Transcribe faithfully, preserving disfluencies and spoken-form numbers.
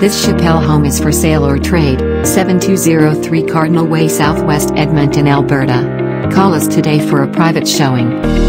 This Chappelle home is for sale or trade, seven two zero three Cardinal Way, Southwest Edmonton, Alberta. Call us today for a private showing.